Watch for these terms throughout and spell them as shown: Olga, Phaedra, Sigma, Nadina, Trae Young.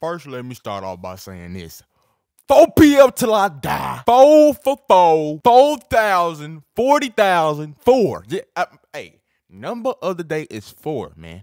First, let me start off by saying this. 4 PM till I die. 4 for 4. 4,000. 40,000. 4. Yeah, hey, number of the day is 4, man.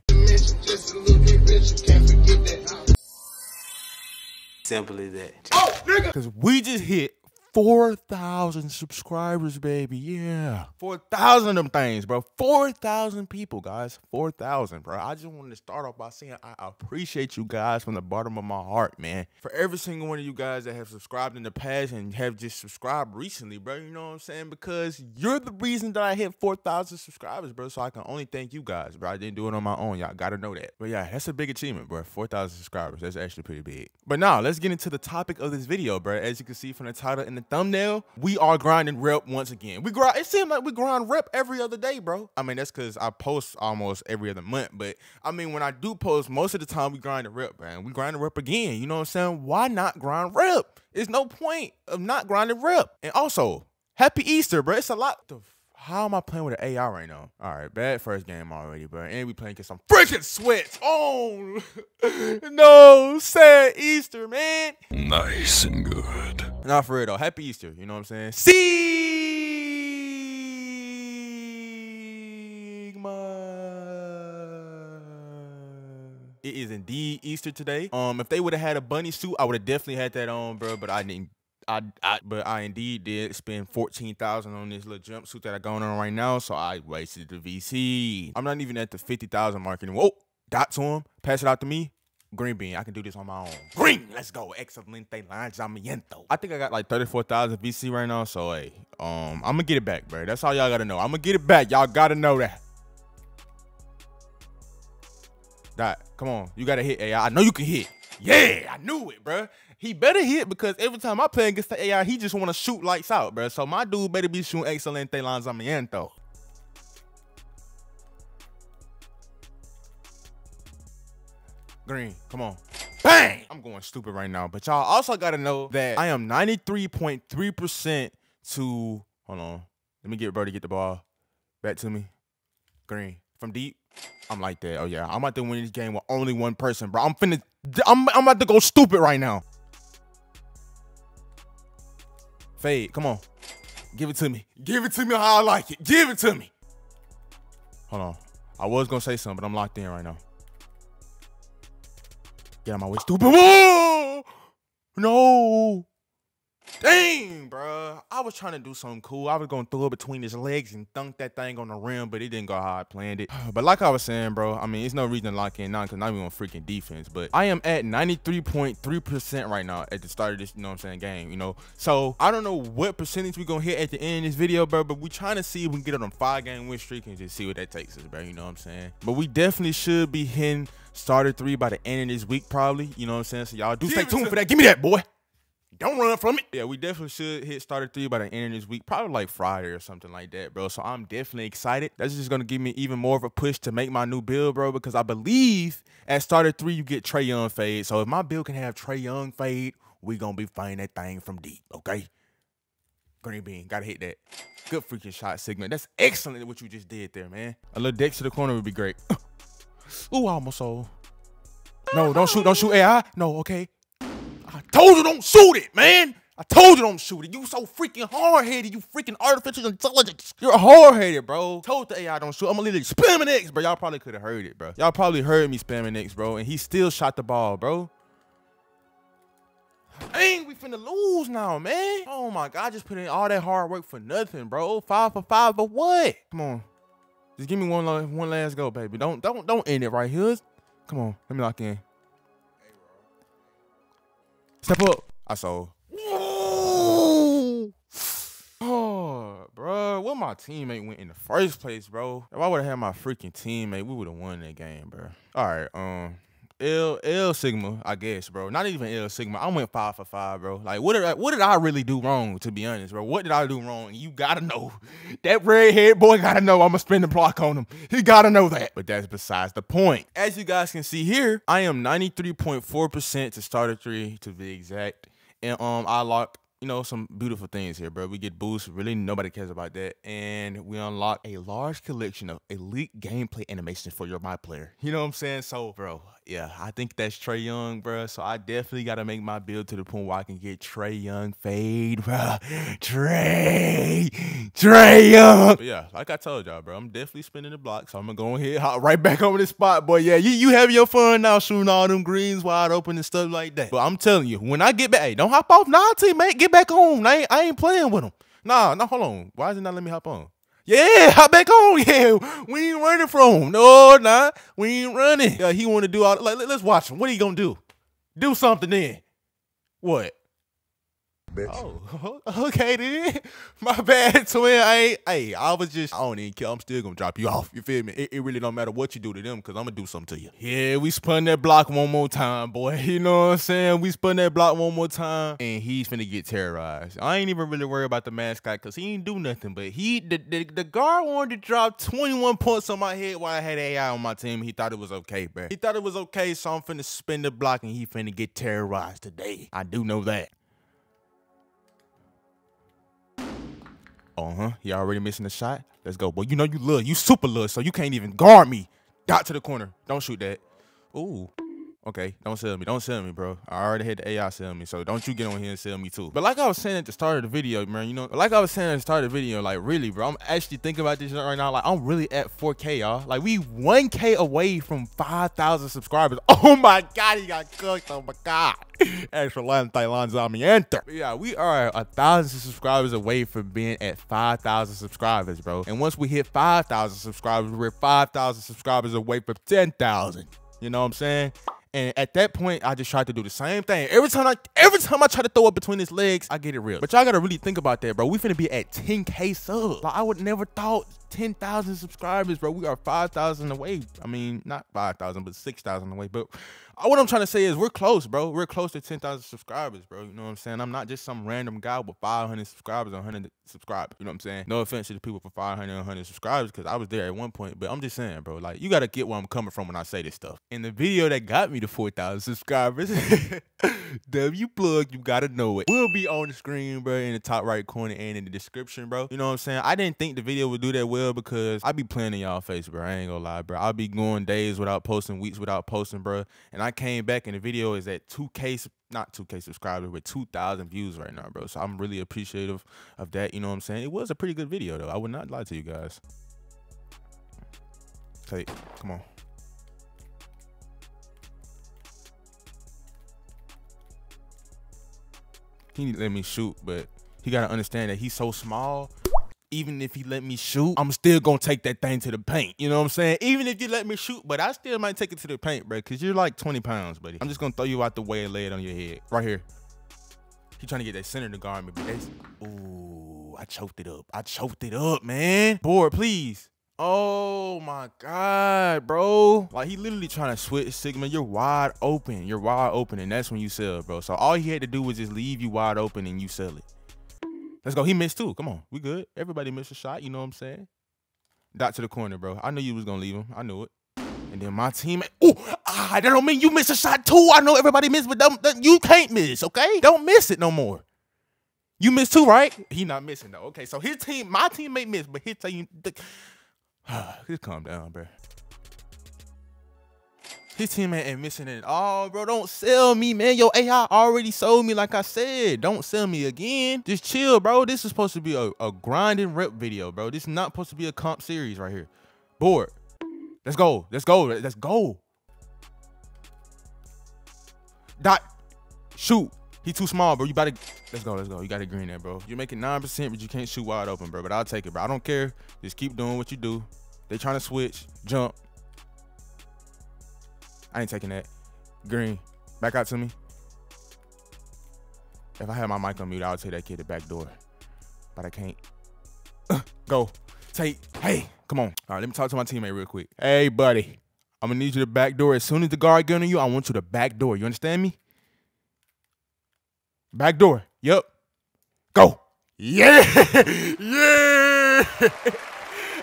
Simply that. Oh, nigga! Because we just hit 4,000 subscribers, baby. Yeah. 4,000 of them things, bro. 4,000 people, guys. 4,000, bro. I just wanted to start off by saying I appreciate you guys from the bottom of my heart, man. For every single one of you guys that have subscribed in the past and have just subscribed recently, bro. You know what I'm saying? Because you're the reason that I hit 4,000 subscribers, bro. So I can only thank you guys, bro. I didn't do it on my own. Y'all gotta know that. But yeah, that's a big achievement, bro. 4,000 subscribers. That's actually pretty big. But now, let's get into the topic of this video, bro. As you can see from the title and the thumbnail, we are grinding rep once again. It seems like we grind rep every other day, bro. I mean, that's because I post almost every other month, but I mean, when I do post, most of the time we grind a rep, man. We grind a rep again. You know what I'm saying? Why not grind rep? There's no point of not grinding rep. And also, happy Easter, bro. It's a lot to... How am I playing with an AI right now? All right, bad first game already, bro. And we playing because I'm freaking sweats. Oh, no, sad Easter, man. Nice and good. Nah, for real, though. Happy Easter. You know what I'm saying? Sigma. It is indeed Easter today. If they would have had a bunny suit, I would have definitely had that on, bro. But I didn't. But I indeed did spend $14,000 on this little jumpsuit that I got on right now, so I wasted the VC. I'm not even at the 50,000 mark anymore. Oh, dot to him. Pass it out to me. Green bean. I can do this on my own. Green. Let's go. Excelente lanzamiento. I think I got like 34,000 VC right now, so hey, I'm gonna get it back, bro. That's all y'all gotta know. I'm gonna get it back. Y'all gotta know that. Dot. Come on. You gotta hit AI. I know you can hit. Yeah, I knew it, bro. He better hit because every time I play against the AI, he just want to shoot lights out, bro. So my dude better be shooting excelente lanzamiento. Green, come on. Bang! I'm going stupid right now, but y'all also got to know that I am 93.3% to... Hold on. Let me get bro to get the ball back to me. Green. From deep. I'm like that. Oh, yeah. I'm about to win this game with only one person, bro. I'm about to go stupid right now. Fade. Come on. Give it to me. Give it to me how I like it. Give it to me. Hold on. I was going to say something, but I'm locked in right now. Get out of my way, stupid. Whoa! No. Dang, bro. I was trying to do something cool. I was going to throw it between his legs and thunk that thing on the rim, but it didn't go how I planned it. But like I was saying, bro, I mean, it's no reason to lock in now because not even on freaking defense. But I am at 93.3% right now at the start of this, you know what I'm saying, game, you know. So I don't know what percentage we're going to hit at the end of this video, bro, but we're trying to see if we can get on a 5-game win streak and just see what that takes us, bro, you know what I'm saying. But we definitely should be hitting starter 3 by the end of this week probably, you know what I'm saying. So y'all do stay tuned for that. Give me that, boy. Don't run from it. Yeah, we definitely should hit starter 3 by the end of this week, probably like Friday or something like that, bro. So I'm definitely excited. That's just going to give me even more of a push to make my new build, bro, because I believe at starter 3 you get Trae Young fade. So if my build can have Trae Young fade, we going to be fighting that thing from deep, okay? Green bean, got to hit that. Good freaking shot, Sigma. That's excellent what you just did there, man. A little deck to the corner would be great. Ooh, I almost sold. No, don't shoot AI. No, okay. I told you don't shoot it, man. I told you don't shoot it. You so freaking hard-headed. You freaking artificial intelligence. You're hard-headed, bro. Told the AI don't shoot. I'm literally spamming X, bro. Y'all probably could have heard it, bro. Y'all probably heard me spamming X, bro. And he still shot the ball, bro. Dang, we finna lose now, man. Oh, my God. I just put in all that hard work for nothing, bro. 5 for 5 for what? Come on. Just give me one last go, baby. Don't end it right here. Come on. Let me lock in. Step up. I sold. Ooh. Oh, bro. Where my teammate went in the first place, bro? If I would have had my freaking teammate, we would have won that game, bro. All right. L Sigma, I guess, bro. Not even L Sigma. I went 5 for 5, bro. Like, what did I really do wrong, to be honest, bro? What did I do wrong? You gotta know. That red-haired boy gotta know I'm gonna spend the block on him. He gotta know that. But that's besides the point. As you guys can see here, I am 93.4% to starter 3, to be exact. And I locked, you know, some beautiful things here, bro. We get boosts. Really, nobody cares about that. And we unlock a large collection of elite gameplay animations for your my player. You know what I'm saying? So, bro, yeah, I think that's Trae Young, bro. So I definitely got to make my build to the point where I can get Trae Young fade, bro. Trae Young. But yeah, like I told y'all, bro, I'm definitely spinning the block. So I'm going to go ahead, hop right back over this spot, boy. Yeah, you having your fun now shooting all them greens wide open and stuff like that. But I'm telling you, when I get back, hey, don't hop off now, teammate. Get back on. I ain't playing with him. Nah, hold on. Why is it not letting me hop on? Yeah, hop back on. Yeah, we ain't running from him. No, nah, we ain't running. Yeah, he want to do all, like, let's watch him. What he gonna do? Do something then. What? Bitch. Oh, okay then. My bad, twin. I was just, I don't even care. I'm still gonna drop you off. You feel me? It really don't matter what you do to them, because I'm gonna do something to you. Yeah, we spun that block one more time, boy. You know what I'm saying? We spun that block one more time, and he's finna get terrorized. I ain't even really worried about the mascot, because he ain't do nothing, but the guard wanted to drop 21 points on my head while I had AI on my team. He thought it was okay, bro. He thought it was okay, so I'm finna spin the block, and he finna get terrorized today. I do know that. He already missing the shot. Let's go. Boy, you know you little. You super little, so you can't even guard me. Dot to the corner. Don't shoot that. Ooh. Okay, don't sell me. Don't sell me, bro. I already had the AI sell me, so don't you get on here and sell me too. But like I was saying at the start of the video, man, you know, like really, bro, I'm actually thinking about this right now. Like, I'm really at 4K, y'all. Like, we 1K away from 5,000 subscribers. Oh my God, he got cooked. Oh my God. Yeah, we are 1,000 subscribers away from being at 5,000 subscribers, bro. And once we hit 5,000 subscribers, we're 5,000 subscribers away from 10,000. You know what I'm saying? And at that point, I just tried to do the same thing. Every time I try to throw up between his legs, I get it real. But y'all gotta really think about that, bro. We finna be at 10K subs. Like, I would never thought 10,000 subscribers, bro. We are 5,000 away. I mean, not 5,000, but 6,000 away. But what I'm trying to say is we're close, bro. We're close to 10,000 subscribers, bro. You know what I'm saying? I'm not just some random guy with 500 subscribers, 100 subscribers. You know what I'm saying? No offense to the people for 500, 100 subscribers, because I was there at one point. But I'm just saying, bro, like, you gotta get where I'm coming from when I say this stuff. In the video that got me to 4,000 subscribers, W plug, you gotta know it, will be on the screen, bro, in the top right corner and in the description, bro. You know what I'm saying? I didn't think the video would do that well, because I be playing in y'all face, bro. I ain't gonna lie, bro. I'll be going days without posting, weeks without posting, bro. And I came back and the video is at 2K, not 2K subscribers, but 2,000 views right now, bro. So I'm really appreciative of that. You know what I'm saying? It was a pretty good video, though. I would not lie to you guys. Take, come on. He need to let me shoot, but he gotta understand that he's so small. Even if he let me shoot, I'm still gonna take that thing to the paint. You know what I'm saying? Even if you let me shoot, but I still might take it to the paint, bro, because you're like 20 pounds, buddy. I'm just gonna throw you out the way and lay it on your head. Right here. He trying to get that center to guard me, but that's... Ooh, I choked it up. I choked it up, man. Board, please. Oh my God, bro. Like, he literally trying to switch, Sigma. You're wide open. You're wide open, and that's when you sell, bro. So all he had to do was just leave you wide open and you sell it. Let's go. He missed too. Come on. We good. Everybody missed a shot. You know what I'm saying? Dot to the corner, bro. I knew you was going to leave him. I knew it. And then my teammate. Ooh, that don't mean you missed a shot too. I know everybody missed, but you can't miss, okay? Don't miss it no more. You missed too, right? He not missing though. Okay, so his team, my teammate missed, but he'll tell you. Just calm down, bro. His teammate ain't missing it at all, bro. Don't sell me, man. Yo, AI already sold me, like I said. Don't sell me again. Just chill, bro. This is supposed to be a grinding rep video, bro. This is not supposed to be a comp series right here. Board. Let's go. Let's go. Let's go. Dot. Shoot. He too small, bro. You about to... Let's go. Let's go. You got to green that, bro. You're making 9%, but you can't shoot wide open, bro. But I'll take it, bro. I don't care. Just keep doing what you do. They trying to switch. Jump. I ain't taking that. Green. Back out to me. If I had my mic on mute, I would take that kid the back door. But I can't. Go. Take. Hey. Come on. All right, let me talk to my teammate real quick. Hey, buddy. I'm going to need you to back door. As soon as the guard gunning you, I want you to back door. You understand me? Back door. Yep. Go. Yeah. Yeah.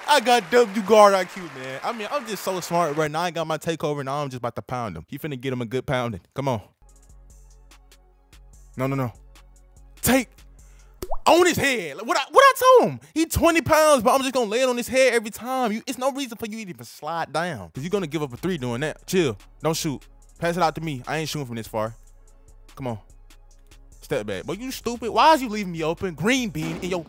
I got W guard IQ, man. I mean, I'm just so smart right now. I got my takeover. Now I'm just about to pound him. He finna get him a good pounding. Come on. No, no, no. Take on his head. Like, what I told him? He 20 pounds, but I'm just gonna lay it on his head every time. It's no reason for you to even slide down, because you're gonna give up a three doing that. Chill. Don't shoot. Pass it out to me. I ain't shooting from this far. Come on. Step back. But you stupid. Why is you leaving me open? Green bean in your...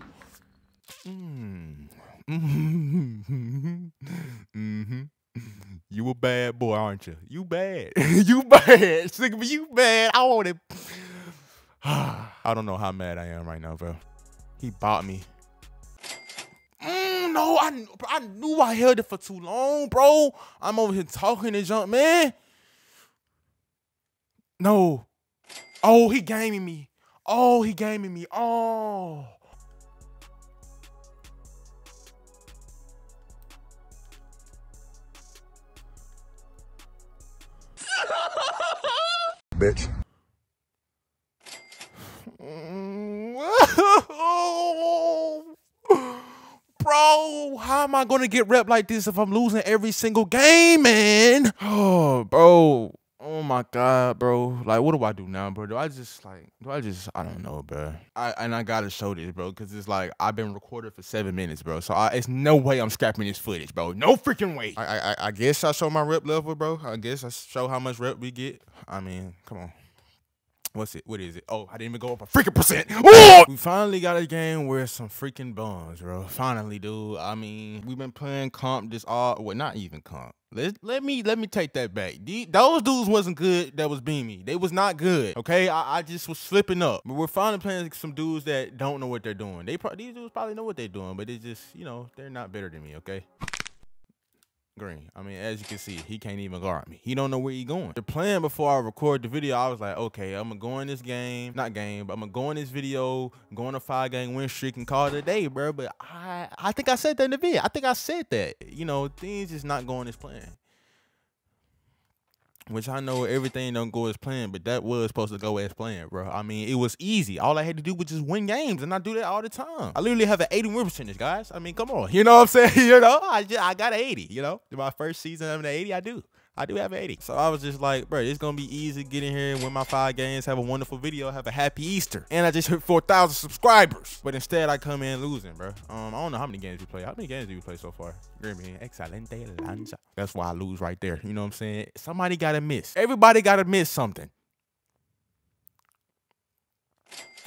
You a bad boy, aren't you? You bad. You bad. Sigma, you bad. I want it. I don't know how mad I am right now, bro. He bought me. No, I knew I held it for too long, bro. I'm over here talking and jump, man. No. Oh, he gaming me. Oh, he gaming me. Oh. Bitch. Bro, how am I gonna get rep like this if I'm losing every single game, man? Oh, bro. Oh my God, bro. Like, what do I do now, bro? I don't know, bro. I gotta show this, bro, because it's like, I've been recorded for 7 minutes, bro. So it's no way I'm scrapping this footage, bro. No freaking way. I guess I show my rep level, bro. I guess I show how much rep we get. I mean, come on. What is it? Oh, I didn't even go up a freaking percent. Ooh! We finally got a game where some freaking bums, bro. Finally, dude. I mean, we've been playing comp this all, well, not even comp. Let me take that back. Those dudes wasn't good that was beaming. They was not good, okay? I just was slipping up. But we're finally playing some dudes that don't know what they're doing. These dudes probably know what they're doing, but they just, you know, they're not better than me, okay? Green. I mean, as you can see, he can't even guard me. He don't know where he going. The plan before I record the video, I was like, okay, I'm gonna go in this game, not game, but I'm gonna go in this video, go on a 5-game win streak and call it a day, bro. But I think I said that in the video. I think I said that. You know, things just not going as planned. Which I know everything don't go as planned, but that was supposed to go as planned, bro. I mean, it was easy. All I had to do was just win games, and I do that all the time. I literally have an 81%, guys. I mean, come on. You know what I'm saying? You know, I got an 80, you know? In my first season, I'm an 80, I do have an 80. So I was just like, bro, it's going to be easy getting here and win my 5 games, have a wonderful video, have a happy Easter. And I just hit 4,000 subscribers. But instead, I come in losing, bro. I don't know how many games we play. How many games do we play so far? Excelente lanza. That's why I lose right there. You know what I'm saying? Somebody got to miss. Everybody got to miss something.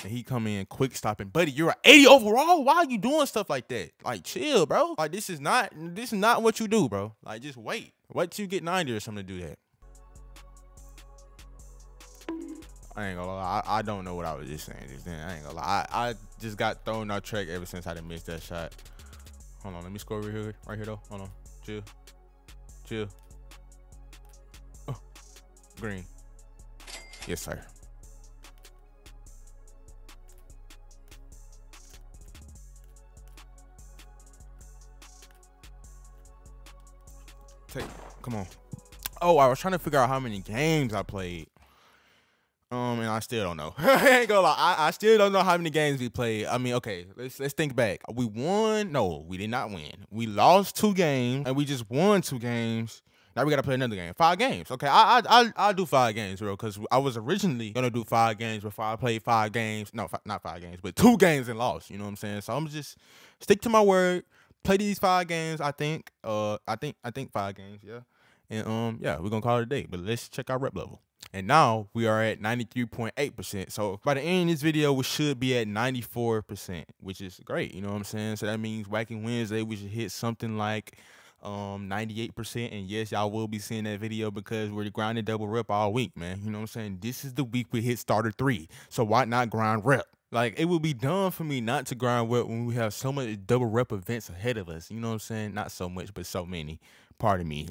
And he come in quick stopping. Buddy, you're an 80 overall? Why are you doing stuff like that? Like, chill, bro. Like, this is not what you do, bro. Like, just wait. Wait till you get 90 or something to do that. I ain't gonna lie. I don't know what I was just saying just then. I ain't gonna lie. I just got thrown out track ever since I done missed that shot. Hold on. Let me score over here. Right here, though. Hold on. Chill. Chill. Oh. Green. Yes, sir. Come on. Oh, I was trying to figure out how many games I played. And I still don't know. I ain't gonna lie. I still don't know how many games we played. I mean, okay, let's think back. We won. No, we did not win. We lost 2 games and we just won 2 games. Now we gotta play another game. 5 games. Okay, I'll do 5 games, bro, because I was originally gonna do 5 games before I played 5 games. No, not 5 games, but 2 games and lost. You know what I'm saying? So I'm just stick to my word. Play these 5 games, I think. I think 5 games, yeah. And yeah, we're gonna call it a day. But let's check our rep level. And now we are at 93.8%. So by the end of this video, we should be at 94%, which is great. You know what I'm saying? So that means Whacking Wednesday, we should hit something like 98%. And yes, y'all will be seeing that video because we're grinding double rep all week, man. You know what I'm saying? This is the week we hit starter 3. So why not grind rep? Like, it would be dumb for me not to grind rep when we have so much double rep events ahead of us. You know what I'm saying? Not so much, but so many. Pardon me.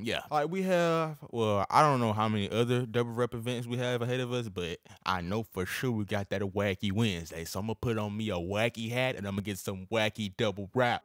Yeah. Like, we have, well, I don't know how many other double rep events we have ahead of us, but I know for sure we got that a Wacky Wednesday. So I'm going to put on me a wacky hat, and I'm going to get some wacky double rep.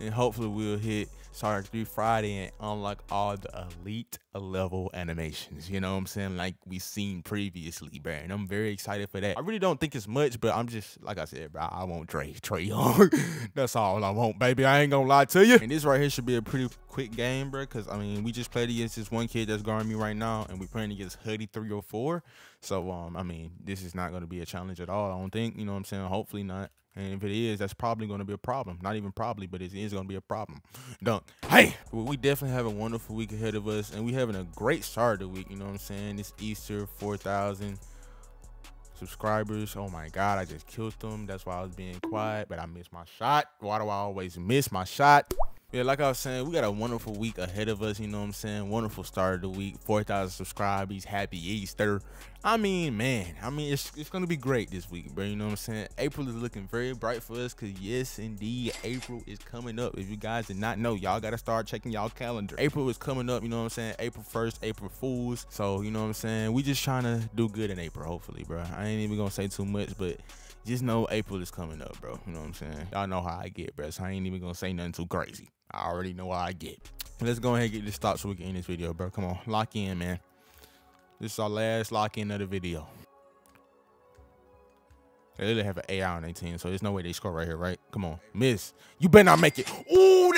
And hopefully we'll hit Starter 3 Friday and unlock all the elite level animations. You know what I'm saying? Like we've seen previously, bro. And I'm very excited for that. I really don't think it's much, but I'm just, like I said, bro, I want Trey Young. That's all I want, baby. I ain't gonna lie to you. And this right here should be a pretty quick game, bro. Cause I mean, we just played against this one kid that's guarding me right now, and we're playing against Huddy 304. So I mean, this is not gonna be a challenge at all, I don't think. You know what I'm saying? Hopefully not. And if it is, that's probably going to be a problem. Not even probably, but it is going to be a problem. Dunk. Hey, we definitely have a wonderful week ahead of us, and we having a great start of the week. You know what I'm saying? It's Easter, 4,000 subscribers. Oh my God, I just killed them. That's why I was being quiet, but I missed my shot. Why do I always miss my shot? Yeah, like I was saying, we got a wonderful week ahead of us. You know what I'm saying? Wonderful start of the week. 4,000 subscribers. Happy Easter. I mean, man. I mean, it's going to be great this week, bro. You know what I'm saying? April is looking very bright for us because, yes, indeed, April is coming up. If you guys did not know, y'all got to start checking y'all calendar. April is coming up. You know what I'm saying? April 1st, April Fools. So, you know what I'm saying? We just trying to do good in April, hopefully, bro. I ain't even going to say too much, but just know April is coming up, bro. You know what I'm saying? Y'all know how I get, bro. So I ain't even going to say nothing too crazy. I already know how I get. Let's go ahead and get this stopped so we can end this video, bro. Come on, lock in, man. This is our last lock in of the video. They literally have an AI on their team, so there's no way they score right here, right? Come on, miss. You better not make it. Ooh,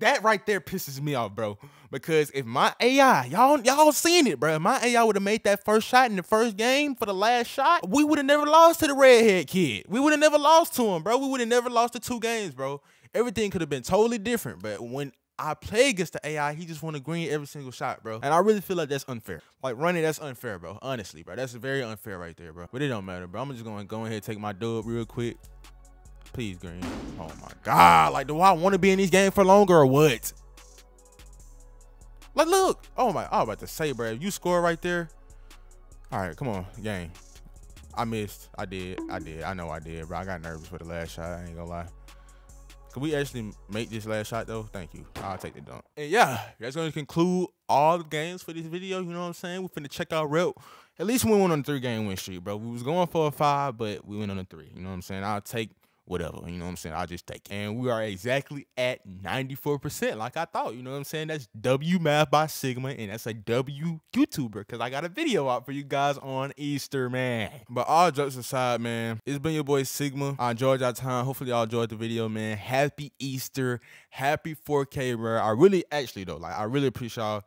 that right there pisses me off, bro. Because if my AI, y'all seen it, bro. If my AI would have made that first shot in the first game for the last shot, we would have never lost to the redhead kid. We would have never lost to him, bro. We would have never lost the 2 games, bro. Everything could have been totally different, but when I play against the AI, he just want to green every single shot, bro. And I really feel like that's unfair. Like, running, that's unfair, bro. Honestly, bro. That's very unfair right there, bro. But it don't matter, bro. I'm just going to go ahead and take my dub real quick. Please, green. Oh, my God. Like, do I want to be in these games for longer or what? Like, look. Oh, my. I was about to say, bro, if you score right there. All right, come on, gang. I missed. I did. I know I did, bro. I got nervous for the last shot. I ain't going to lie. Can we actually make this last shot, though? Thank you. I'll take the dunk. And yeah, that's going to conclude all the games for this video. You know what I'm saying? We're finna check our rep. At least we went on a 3-game win streak, bro. We was going for a 5, but we went on a 3. You know what I'm saying? I'll take whatever. You know what I'm saying? I'll just take it. And we are exactly at 94%, like I thought. You know what I'm saying? That's W Math by Sigma, and that's a W YouTuber, because I got a video out for you guys on Easter, man. But all jokes aside, man, it's been your boy Sigma. I enjoyed y'all time. Hopefully y'all enjoyed the video, man. Happy Easter. Happy 4K, bro. I really, actually, though, like, I really appreciate y'all.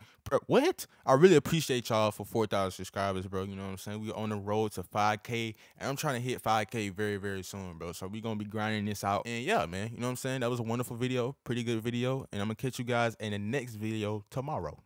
What? I really appreciate y'all for 4,000 subscribers, bro. You know what I'm saying? We're on the road to 5K, and I'm trying to hit 5K very, very soon, bro. So we're going to be grinding this out. And yeah, man, you know what I'm saying? That was a wonderful video, pretty good video, and I'm going to catch you guys in the next video tomorrow.